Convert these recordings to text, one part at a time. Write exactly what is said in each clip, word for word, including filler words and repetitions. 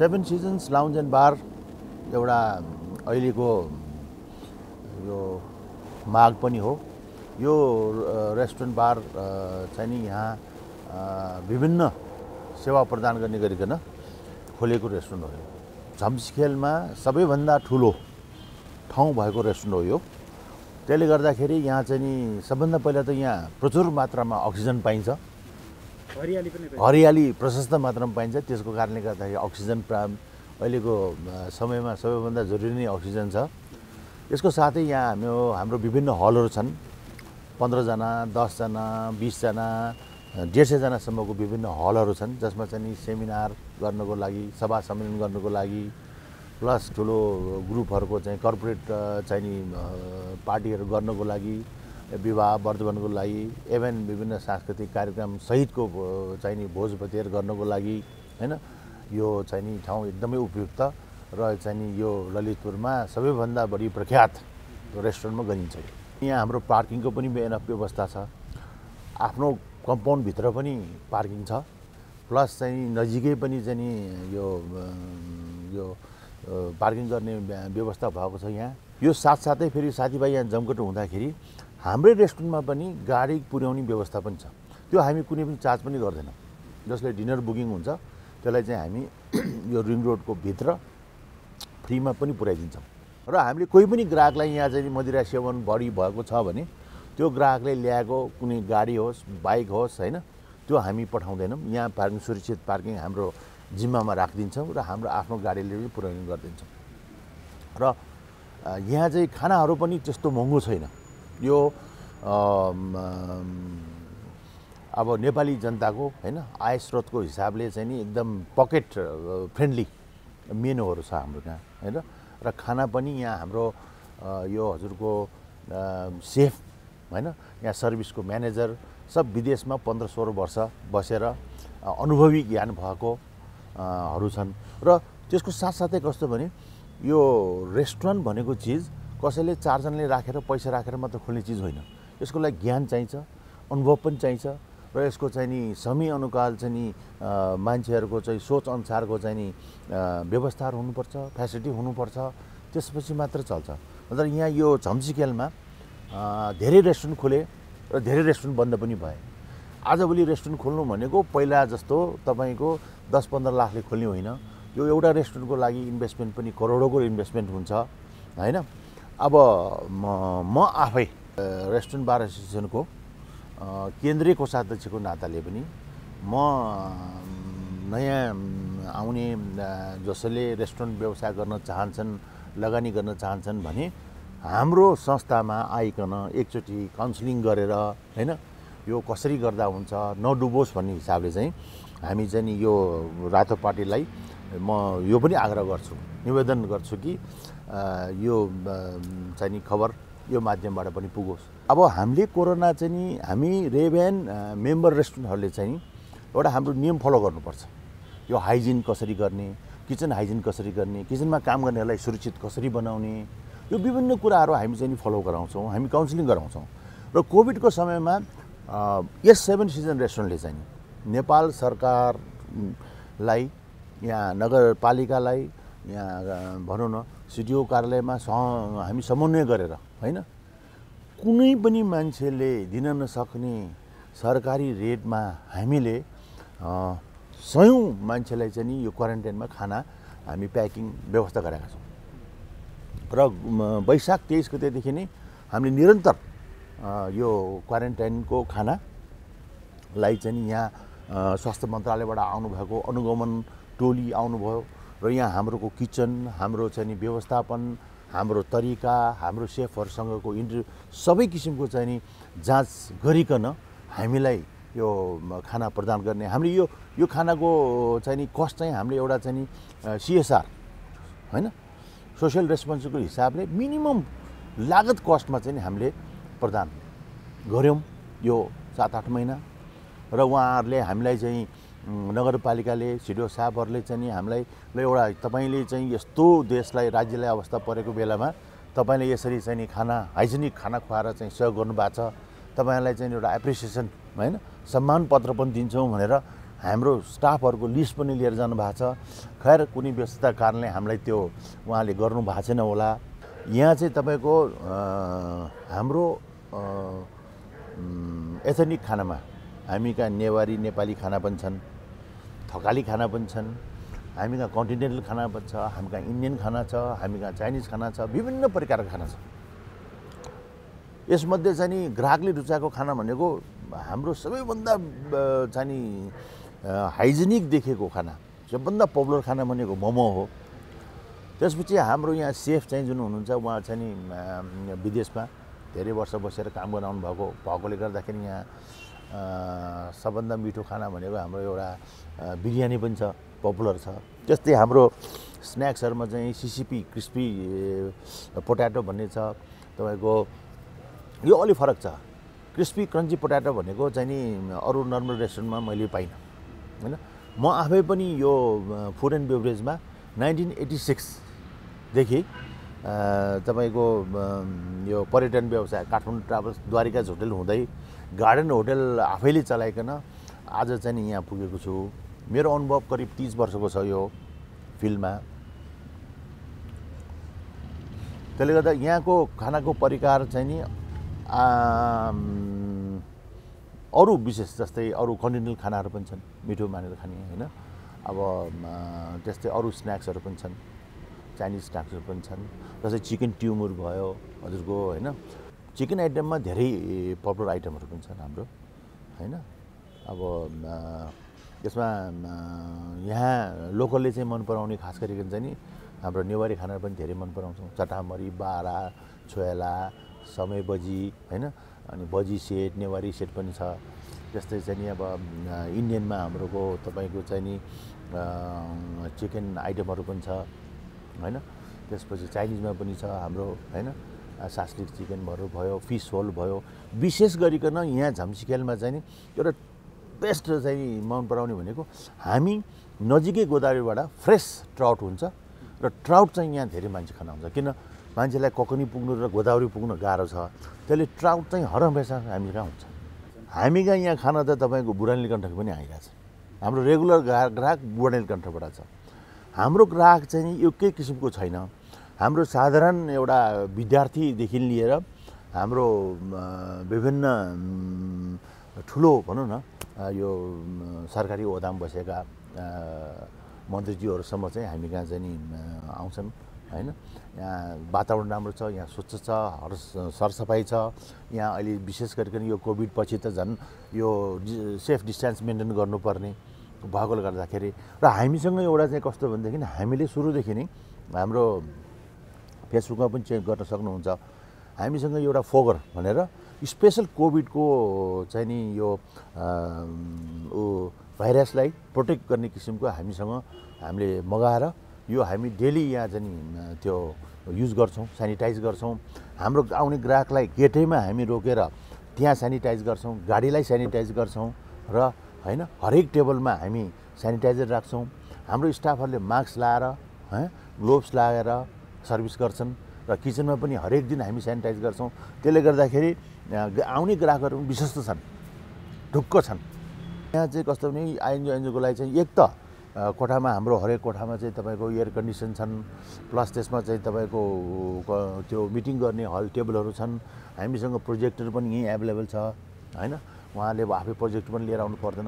Seven seasons lounge and bar एउटा अहिलेको यो माग पनि हो। यो रेस्टुरेन्ट बार चाहिँ यहाँ विभिन्न सेवा प्रदान गर्ने गरिकन खोलेको रेस्टुरेन्ट हो। झम्सीखेलमा सबैभन्दा ठुलो ठाउँ भएको रेस्टुरेन्ट हो यो। त्यसले गर्दाखेरि यहाँ चाहिँ नि सबभन्दा पहिला त यहाँ प्रचुर मात्रामा अक्सिजन पाइन्छ, हरियाली पनि हरियाली प्रशस्त मात्रामा पाइन्छ। त्यसको कारणले गर्दाखेरि अक्सिजन प्राप्त अहिलेको समयमा सबैभन्दा जरुरी नै अक्सिजन छ। यसको साथै यहाँ हाम्रो हाम्रो विभिन्न हलहरू छन्, पन्ध्रजना, दसजना, बिसजना, डेढ सयजनासम्मको विभिन्न हलहरू छन्, जसमा चाहिँ नि सेमिनार गर्नको लागि, सभा सम्मेलन गर्नको लागि, प्लस ठुलो ग्रुपहरूको चाहिँ कर्पोरेट चाहिँ नि पार्टीहरू गर्नको लागि, विवाह वर्धवनको लागि, एभन विभिन्न सांस्कृतिक कार्यक्रम सहितको चाहिँ नि भोजभतेर गर्नको लागि हैन यो चाहिँ नि ठाउँ एकदमै उपयुक्त र चाहिँ नि यो ललितपुरमा सबैभन्दा बढी प्रख्यात रेस्टुरेन्टमा गरिन्छ। यहाँ हाम्रो पार्किङको पनि बेनफ व्यवस्था छ, आफ्नो कम्पाउन्ड भित्र पनि पार्किङ छ, प्लस चाहिँ नजिकै पनि चाहिँ नि यो यो पार्किङ गर्ने व्यवस्था भएको छ यहाँ। यो साथसाथै फेरि साथीभाइ यहाँ जमघट हुँदाखेरि हाम्रै रेस्टुरेन्टमा पनि गाडी पुर्याउने व्यवस्था पनि छ। त्यो हामी कुनै पनि चार्ज पनि गर्दैनौँ। जसले डिनर बुकिङ हुन्छ त्यसलाई चाहिँ हामी यो रिङ रोडको भित्र फ्रीमा पनि पुर्याइदिन्छौँ र हामीले कोही पनि ग्राहकलाई यहाँ चाहिँ मदिरा सेवन बढी भएको छ भने त्यो ग्राहकले ल्याएको कुनै गाडी होस्, बाइक होस् होइन, त्यो हामी पठाउँदैनौँ। यहाँ पार्किङ सुरक्षित पार्किङ हाम्रो जिम्मामा राखिदिन्छौँ र हाम्रो आफ्नो गाडीले पनि पुर्याउने गरिदिन्छौँ। र यहाँ चाहिँ खानाहरू पनि त्यस्तो महँगो छैन। यो आ, अब नेपाली जनताको होइन आय स्रोतको हिसाबले चाहिँ नि एकदम पकेट फ्रेन्डली मेनुहरू छ हाम्रो यहाँ होइन। र खाना पनि यहाँ हाम्रो यो हजुरको सेफ होइन, यहाँ सर्भिसको म्यानेजर सब विदेशमा पन्ध्र सोह्र वर्ष बसेर अनुभवी ज्ञान भएको हरू छन्। र त्यसको साथसाथै कस्तो भने यो रेस्टुरेन्ट भनेको चिज कसैले चारजनाले राखेर पैसा राखेर मात्र खोल्ने चिज होइन। यसको लागि ज्ञान चाहिन्छ, अनुभव पनि चाहिन्छ र यसको चाहिँ नि समयअनुकाल चाहिँ नि मान्छेहरूको चाहिँ सोचअनुसारको चाहिँ नि व्यवस्थाहरू हुनुपर्छ, फेसिलिटी हुनुपर्छ, त्यसपछि मात्र चल्छ। मतलब यहाँ यो झम्सीखेलमा धेरै रेस्टुरेन्ट खोले र धेरै रेस्टुरेन्ट बन्द पनि भए। आजभोलि रेस्टुरेन्ट खोल्नु भनेको पहिला जस्तो तपाईँको दस पन्ध्र लाखले खोल्ने होइन। यो एउटा रेस्टुरेन्टको लागि इन्भेस्टमेन्ट पनि करोडौँको इन्भेस्टमेन्ट हुन्छ होइन। अब म म आफै रेस्टुरेन्ट बार एसोसिएसनको केन्द्रीय कोषाध्यक्षको नाताले पनि म नयाँ आउने जसले रेस्टुरेन्ट व्यवसाय गर्न चाहन्छन्, लगानी गर्न चाहन्छन् भने हाम्रो संस्थामा आइकन एकचोटि काउन्सिलिङ गरेर होइन यो कसरी गर्दा हुन्छ, नडुबोस् भन्ने हिसाबले चाहिँ हामी चाहिँ नि यो रातो पार्टीलाई म यो पनि आग्रह गर्छु, निवेदन गर्छु कि यो चाहिँ नि खबर यो माध्यमबाट पनि पुगोस्। अब हामीले कोरोना चाहिँ नि हामी रेभेन मेम्बर रेस्टुरेन्टहरूले चाहिँ एउटा हाम्रो नियम फलो गर्नुपर्छ। यो हाइजिन कसरी गर्ने, किचन हाइजिन कसरी गर्ने, किचनमा काम गर्नेहरूलाई सुरक्षित कसरी बनाउने, यो विभिन्न कुराहरू हामी चाहिँ नि फलो गराउँछौँ, हामी काउन्सिलिङ गराउँछौँ। र कोभिडको समयमा यस सेभेन सिजन रेस्टुरेन्टले चाहिँ नेपाल सरकारलाई, यहाँ नगरपालिकालाई, यहाँ भनौँ न सिडिओ कार्यालयमा स हामी समन्वय गरेर होइन कुनै पनि मान्छेले दिन नसक्ने सरकारी रेटमा हामीले सयौँ मान्छेलाई चाहिँ नि यो क्वारेन्टाइनमा खाना हामी प्याकिङ व्यवस्था गरेका छौँ। र वैशाख तेइस गतेदेखि नै हामीले निरन्तर यो क्वारेन्टाइनको खानालाई चाहिँ नि यहाँ स्वास्थ्य मन्त्रालयबाट आउनुभएको अनुगमन टोली आउनुभयो र यहाँ हाम्रोको किचन, हाम्रो चाहिँ नि व्यवस्थापन, हाम्रो तरिका, हाम्रो सेफहरूसँगको इन्ट्री सबै किसिमको चाहिँ नि जाँच गरिकन हामीलाई यो खाना प्रदान गर्ने। हामीले यो यो खानाको चाहिँ नि कस्ट चाहिँ हामीले एउटा चाहिँ नि सिएसआर होइन सोसियल रेस्पोन्सिबल हिसाबले मिनिमम लागत कस्टमा चाहिँ नि हामीले प्रदान गऱ्यौँ यो सात आठ महिना। र उहाँहरूले हामीलाई चाहिँ नगरपालिकाले सिडिओ साहबहरूले चाहिँ नि हामीलाई ल एउटा तपाईँले चाहिँ यस्तो देशलाई राज्यलाई अवस्था परेको बेलामा तपाईँले यसरी चाहिँ नि खाना हाइजेनिक खाना खुवाएर चाहिँ सहयोग गर्नुभएको छ, तपाईँलाई चाहिँ एउटा एप्रिसिएसन होइन सम्मान पत्र पनि दिन्छौँ भनेर हाम्रो स्टाफहरुको लिस्ट पनि लिएर जानु भएको छ खैर कुनै व्यस्तता कारणले हामीलाई त्यो उहाँले गर्नु भएको छैन होला यहाँ चाहिँ तपाईको हाम्रो एथनिक खानामा हामीका नेवारी नेपाली खाना पनि छन् थकाली खाना पनि छन् हामीका कन्टिनेन्टल खाना पनि छ हामीका इन्डियन खाना छ हामीका चाइनिज खाना छ विभिन्न प्रकारका खाना छ यसमध्ये चाहिँ नि ग्राहकले रुचाएको खाना भनेको हाम्रो सबैभन्दा चाहिँ नि हाइजेनिक देखेको खाना सबभन्दा पपुलर खाना भनेको मोमो हो त्यसपछि हाम्रो यहाँ सेफ चाहिँ जुन हुनुहुन्छ उहाँ चाहिँ नि विदेशमा धेरै वर्ष बसेर काम गराउनु भएको भएकोले गर्दाखेरि यहाँ सबभन्दा मिठो खाना भनेको हाम्रो एउटा बिरयानी पनि छ पपुलर छ त्यस्तै हाम्रो स्न्याक्सहरुमा चाहिँ सिसिपी क्रिस्पी पोट्याटो भन्ने छ तपाईको यो अलि फरक छ क्रिस्पी क्रन्ची पोट्याटो भनेको चाहिँ नि अरु नर्मल रेस्टुरेन्टमा मैले पाइन हैन म आफै पनि यो फुड एन्ड बेभरेजमा उन्नाइस सय छियासी देखि तपाईको यो पर्यटन व्यवसाय काठमाडौँ ट्राभल्स द्वारिका होटल हुँदै गार्डन होटल आफैले चलाइकन आज चाहिँ नि यहाँ पुगेको छु मेरो अनुभव करिब तीस वर्षको छ यो फिल्डमा त्यसले गर्दा यहाँको खानाको परिकार चाहिँ नि अरु विशेष जस्तै अरु कन्टिनेन्टल खानाहरु पनि छन् मिठो मानेर खाने हैन अब त्यस्तै अरु स्न्याक्सहरु पनि छन् चाइनिज स्न्याक्सहरु पनि छन् जस्तै चिकन ट्युमुर भयो हजुरको हैन चिकन आइटममा धेरै पपुलर आइटमहरु पनि छन् हाम्रो हैन अब यसमा यहाँ लोकलले चाहिँ मन पराउने खास गरिकन चाहिँ नि हाम्रो नेवारी खाना पनि धेरै मन पराउँछौं चटामरी बारा छोयला समय बजी हैन अनि बजी सेट नेवारी सेट पनि छ जस्तै चाहिँ नि अब इन्डियनमा हाम्रोको तपाईको चाहिँ नि चिकन आइटमहरु पनि छ हैन त्यसपछि चाइनिजमा पनि छ हाम्रो हैन सास्लिक चिकन भरु भयो फिश होल भयो विशेष गरिकन यहाँ झम्सीखेलमा चाहिँ नि एउटा बेस्ट चाहिँ मन पराउने भनेको हामी नजिकै गोदावरीबाट फ्रेश ट्राउट हुन्छ र ट्राउट चाहिँ यहाँ धेरै मान्छे खान आउँछ किन मान्छेलाई कोकनी पुग्नु र गोदावरी पुग्नु गाह्रो छ त्यसले ट्राउट चाहिँ हर हमेशा हामी कहाँ हुन्छ हामी कहाँ यहाँ खाना त तपाईको बुढानीलकण्ठक पनि आइराछ हाम्रो रेगुलर ग्राहक बुढानीलकण्ठकबाट छ हाम्रो ग्राहक चाहिँ यो के किसिमको छैन हाम्रो साधारण एउटा विद्यार्थीदेखि लिएर हाम्रो विभिन्न ठुलो भनौं न यो सरकारी ओहदामा बसेका मन्त्रीज्यूहरुसम्म चाहिँ हामी कहाँ चाहिँ नि आउँछन् हैन यहाँ वातावरण राम्रो छ यहाँ स्वच्छ छ हर सरसफाई छ यहाँ अहिले विशेष गरिकन यो कोभिड पछि त झन् यो सेफ डिस्टेन्स मेन्टेन गर्नुपर्ने भएकोले गर्दाखेरि र हामीसँग एउटा चाहिँ कस्तो भन्दाखेरि हामीले सुरुदेखि नै हाम्रो फेसबुकमा पनि चेक गर्न सक्नुहुन्छ हामीसँग एउटा फोगर भनेर स्पेशल कोभिडको चाहिँ नि यो ओ भाइरसलाई प्रोटेक्ट गर्ने किसिमको हामीसँग हामीले मगाएर यो हामी डेली यहाँ चाहिँ त्यो युज गर्छौं सैनिटाइज गर्छौं हाम्रो आउने ग्राहकलाई गेटैमा हामी रोकेर त्यहाँ सैनिटाइज गर्छौं गाडीलाई सैनिटाइज गर्छौं र हैन हरेक टेबलमा हामी सैनिटाइजर राख्छौं हाम्रो स्टाफहरुले मास्क लाएर है ग्लोभ्स लाएर सर्भिस गर्छन् र किचनमा पनि हरेक दिन हामी सैनिटाइज गर्छौं त्यसले गर्दाखेरि आउने ग्राहकहरु विश्वस्त छन् ढुक्क छन् यहाँ चाहिँ कस्तो भने आइएनजी एनजीओ को लागि चाहिँ एक त कोठामा हाम्रो हरेक कोठामा चाहिँ तपाईको एयर कन्डिसन छन् प्लस त्यसमा चाहिँ तपाईको त्यो मिटिङ गर्ने हल टेबलहरु छन् हामीसँग प्रोजेक्टर पनि यही अवेलेबल छ हैन उहाँले आफै प्रोजेक्टर पनि लिएर आउनु पर्दैन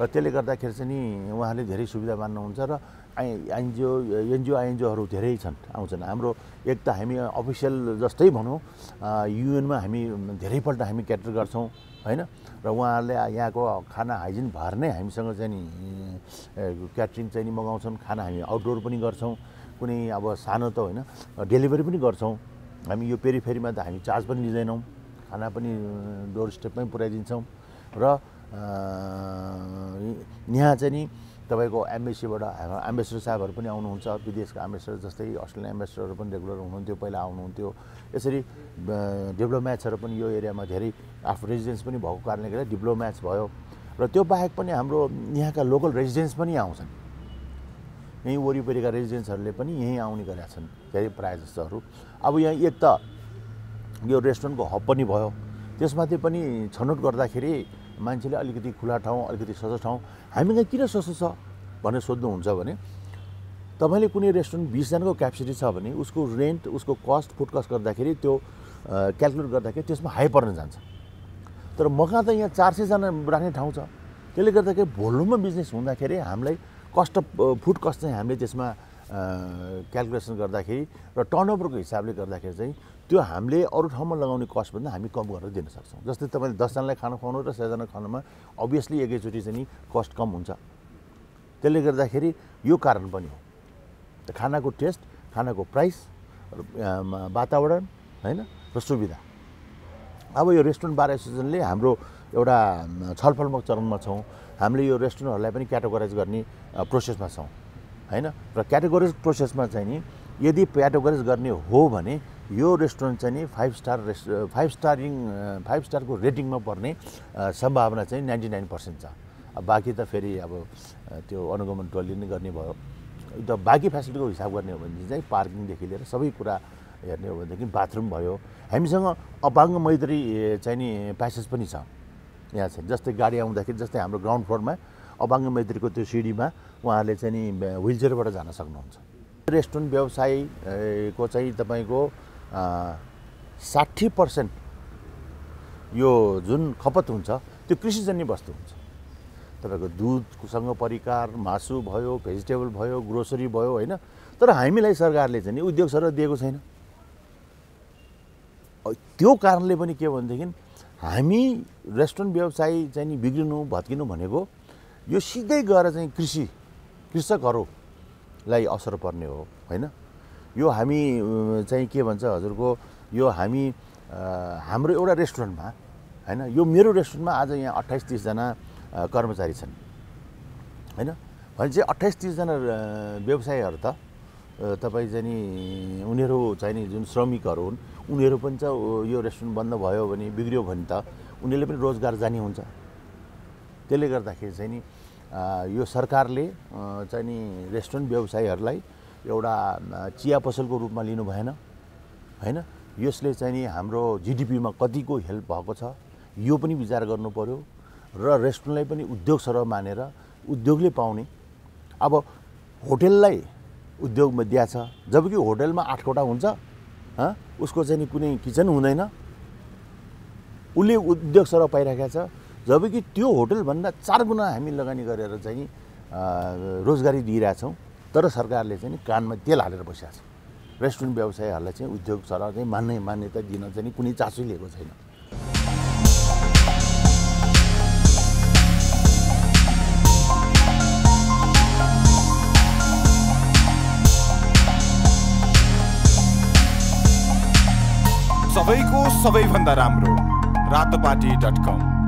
र त्यसले गर्दाखेरि चाहिँ नि उहाँले धेरै सुविधा मान्नुहुन्छ र एनजीओ एनजीओ आइएनजीओहरु धेरै छन् आउँछन् हाम्रो एक त हामी अफिसियल जस्तै भनौं युएनमा हामी धेरैपल्ट हामी क्याटर गर्छौं हैन र उहाँहरुले यहाँको खाना हाइजिन भएर नै हामीसँग चाहिँ नि क्याटरिङ चाहिँ नि मगाउँछन् खाना हामी आउटडोर पनि गर्छौं कुनै अब सानो त हैन डेलिभरी पनि गर्छौं हामी यो पेरिफेरीमा त हामी चार्ज पनि लिदैनौं खाना पनि डोर स्टेपमै पुर्याइदिन्छौं र यहाँ चाहिँ नि तपाईको एम्बेसीबाट एम्बेसडर साहबहरु पनि आउनुहुन्छ विदेशका एम्बेसडर जस्तै अस्ट्रेलियन एम्बेसडरहरु पनि रेगुलर हुनुहुन्थ्यो पहिला आउनुहुन्थ्यो यसरी डेभलोप्याचहरु पनि यो एरियामा धेरै आफ्नो रेजिडेन्स पनि भएको कारणले गर्दा डेभलोप्याच भयो र त्यो बाहेक पनि हाम्रो यहाँका लोकल रेजिडेन्स पनि आउँछन् यही वरिपरिका रेजिडेन्सहरुले पनि यही आउने गरेका छन् धेरै प्राय जस्तोहरु अब यहाँ एक त यो रेस्टुरेन्टको हब पनि भयो त्यसमाथि पनि छनोट गर्दाखेरि मान्छेले अलिकति खुला ठाउँ अलिकति सस्तो ठाउँ हामीलाई किन सस्तो छ भने सोध्नु हुन्छ भने तपाईले कुनै रेस्टुरेन्ट बीस जनाको क्यापेसिटी छ भने उसको रेन्ट उसको कस्ट फुड कस्ट गर्दाखेरि त्यो क्याल्कुलेट गर्दाखेरि त्यसमा हाई पर्न जान्छ तर मका त यहाँ चार सय जना राख्ने ठाउँ छ त्यसले गर्दाखेरि भोल्युममा बिजनेस हुँदाखेरि हामीलाई कस्ट फुड कस्ट चाहिँ हामीले त्यसमा क्याल्कुलेसन गर्दाखेरि र टर्नओभरको हिसाबले गर्दाखेरि चाहिँ त्यो हामीले अरु ठाउँमा लगाउने कस्ट भन्दा हामी कम गरेर दिन सक्छौँ जस्तै तपाईले दस जनालाई खाना खुवाउनु र सय जना खानामा अभियसली एकैचोटी चाहिँ नि कस्ट कम हुन्छ त्यसले गर्दाखेरि यो कारण पनि हो खानाको टेस्ट खानाको प्राइस वातावरण हैन र सुविधा अब यो रेस्टुरेन्ट बार एसोसिएसनले हाम्रो एउटा छलफलको चरणमा छौं हामीले यो रेस्टुरेन्टहरुलाई पनि क्याटेगोराइज गर्ने प्रोसेसमा छौं हैन र क्याटेगोराइज प्रोसेसमा चाहिँ नि यदि क्याटेगोराइज गर्ने हो भने यो रेस्टुरेन्ट चाहिँ नि फाइभ स्टार फाइभ स्टारिङ फाइभ स्टारको रेटिङमा पर्ने सम्भावना चाहिँ निन्यानब्बे प्रतिशत छ अब बाकी त फेरि अब त्यो अनुगमन टोलीले नै गर्ने भयो त बाकी फ्यासिलिटीको हिसाब गर्ने हो भने चाहिँ पार्किङदेखि लिएर सबै कुरा हेर्ने हो भनेदेखि बाथरुम भयो हामीसँग अपाङ्ग मैत्री चाहिँ नि प्यासेज पनि छ यहाँ चाहिँ जस्तै गाडी आउँदाखेरि जस्तै हाम्रो ग्राउन्ड फ्लोरमा अपाङ्ग मैत्रीको त्यो सिडीमा उहाँहरूले चाहिँ नि व्हीलचेयरबाट जान सक्नुहुन्छ रेस्टुरेन्ट व्यवसायको चाहिँ तपाईँको साठी पर्सेंट यो जुन खपत हुन्छ त्यो कृषिजन्य वस्तु हुन्छ तपाईको दूधसँग परिकार मासु भयो भेजिटेबल भयो ग्रोसरी भयो हैन तर हामीलाई सरकारले चाहिँ नि उद्योग सर दिएको छैन त्यो कारणले पनि के भन्देखिन हामी रेस्टुरेन्ट व्यवसाय चाहिँ नि बिग्रिनु भत्किनु भनेको यो सिधै गएर चाहिँ कृषि कृषकहरुलाई असर पर्ने हो हैन यो हामी चाहिँ के भन्छ हजुरको यो हामी हाम्रो एउटा रेस्टुरेन्टमा हैन यो मेरो रेस्टुरेन्टमा आज यहाँ अट्ठाइस तीस जना कर्मचारी छन् हैन भने चाहिँ अट्ठाइस तीस जना व्यवसायीहरु त तपाई चाहिँ नि उनीहरु चाहिँ नि जुन श्रमिकहरु हुन् उनीहरु पनि त यो रेस्टुरेन्ट बन्द भयो भने बिग्रियो भने त उनीले पनि रोजगार जाने हुन्छ त्यसले गर्दाखेरि चाहिँ नि यो सरकारले चाहिँ नि रेस्टुरेन्ट व्यवसायीहरुलाई एउटा चिया पसलको रूपमा लिनु भएन हैन यसले चाहिँ नि हाम्रो जीडीपीमा कतिको हेल्प भएको छ यो पनि विचार गर्नु पर्यो र रेस्टुरेन्टलाई पनि उद्योग सरह मानेर उद्योगले पाउने अब होटललाई उद्योगमा दिया छ जबकि होटलमा आठवटा हुन्छ ह उसको चाहिँ नि कुनै किचन हुँदैन उले उद्योग सरह पाइराखेको छ जबकि त्यो होटल भन्दा चार गुणा हामी लगानी गरेर चाहिँ नि रोजगारी दिइरा छौं तर सरकारले चाहिँ नि कानमा तेल हालेर बसिरहेको छ रेस्टुरेन्ट व्यवसायीहरुलाई चाहिँ उद्योग सरह चाहिँ मान्ने मान्यता दिन चाहिँ नि कुनै चासो लिएको छैन सबैको सबैभन्दा राम्रो रातोपाटी डट कम